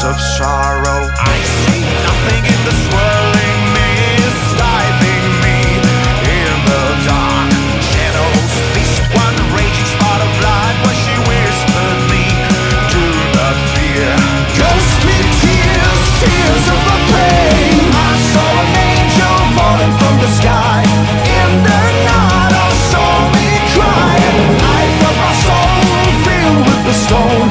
tears of sorrow. I see nothing in the swirling mist diving me in the dark shadows. This one raging spot of light where she whispered me, do not fear. Ghostly tears, tears of my pain. I saw an angel falling from the sky. In the night I saw me crying. I felt my soul filled with the stone.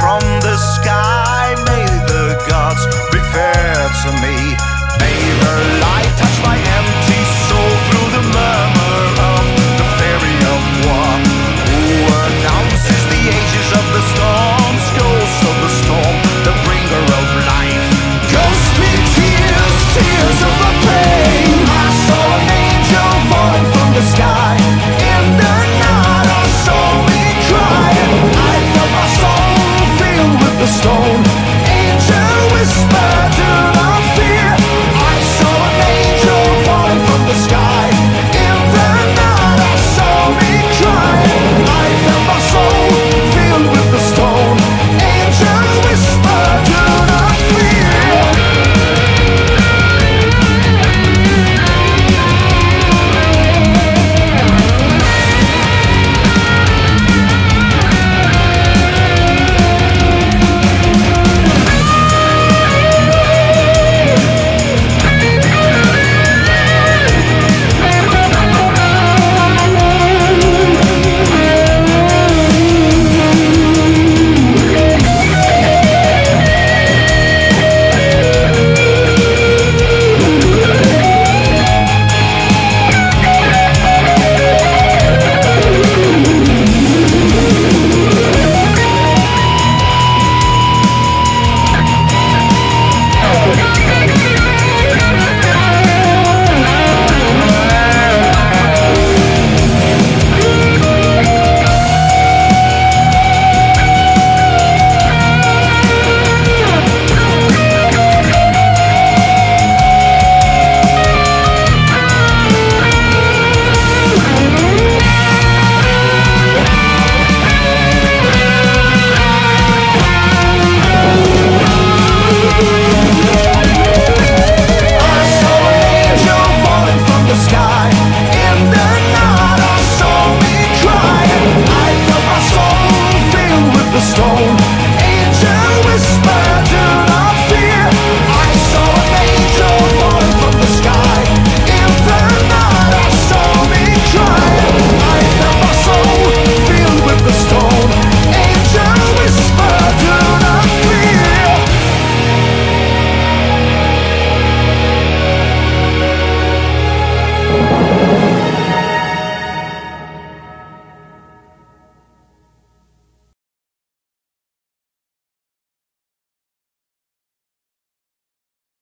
From the sky